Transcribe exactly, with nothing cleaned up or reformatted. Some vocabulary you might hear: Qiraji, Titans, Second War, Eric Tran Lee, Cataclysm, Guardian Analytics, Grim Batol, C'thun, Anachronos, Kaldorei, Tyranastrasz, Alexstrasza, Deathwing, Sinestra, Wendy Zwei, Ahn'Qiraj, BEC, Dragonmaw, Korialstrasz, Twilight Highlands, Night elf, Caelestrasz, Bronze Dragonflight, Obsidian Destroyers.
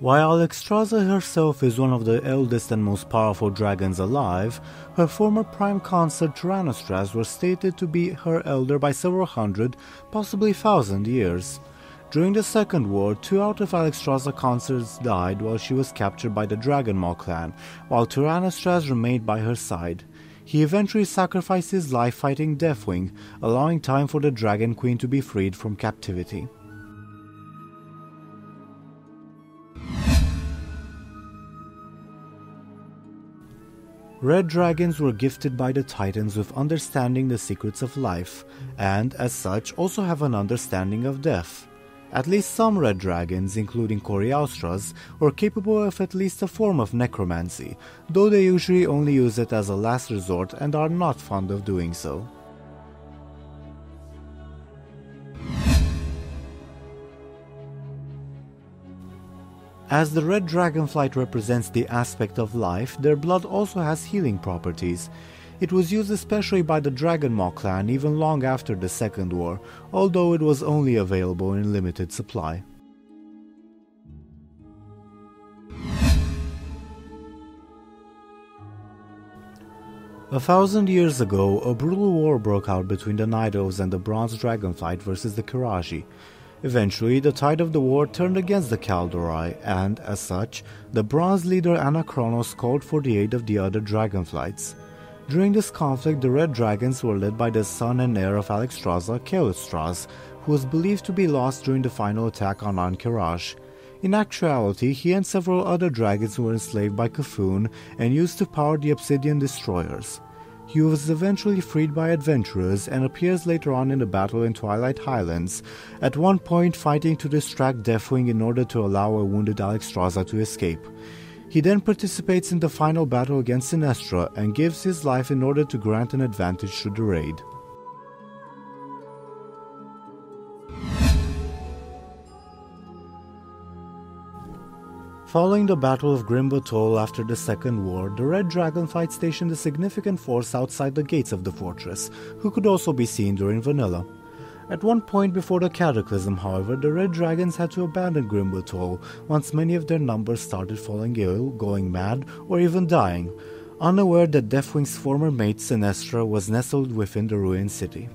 While Alexstrasza herself is one of the eldest and most powerful dragons alive, her former prime consort Tyranastrasz was stated to be her elder by several hundred, possibly thousand years. During the Second War, two out of Alexstrasza's consorts died while she was captured by the Dragonmaw clan, while Tyranastrasz remained by her side. He eventually sacrificed his life fighting Deathwing, allowing time for the Dragon Queen to be freed from captivity. Red dragons were gifted by the Titans with understanding the secrets of life, and, as such, also have an understanding of death. At least some red dragons, including Korialstrasz, were capable of at least a form of necromancy, though they usually only use it as a last resort and are not fond of doing so. As the red dragonflight represents the aspect of life, their blood also has healing properties. It was used especially by the Dragonmaw clan even long after the Second War, although it was only available in limited supply. A thousand years ago, a brutal war broke out between the Night Elves and the Bronze Dragonflight versus the Qiraji. Eventually, the tide of the war turned against the Kaldorei, and, as such, the Bronze leader Anachronos called for the aid of the other Dragonflights. During this conflict, the Red Dragons were led by the son and heir of Alexstrasza, Caelestrasz, who was believed to be lost during the final attack on Ahn'Qiraj. In actuality, he and several other dragons were enslaved by C'thun and used to power the Obsidian Destroyers. He was eventually freed by adventurers and appears later on in the battle in Twilight Highlands, at one point fighting to distract Deathwing in order to allow a wounded Alexstrasza to escape. He then participates in the final battle against Sinestra and gives his life in order to grant an advantage to the raid. Following the Battle of Grim Batol after the Second War, the Red Dragonflight stationed a significant force outside the gates of the fortress, who could also be seen during Vanilla. At one point before the Cataclysm, however, the Red Dragons had to abandon Grim Batol once many of their numbers started falling ill, going mad, or even dying, unaware that Deathwing's former mate Sinestra was nestled within the ruined city.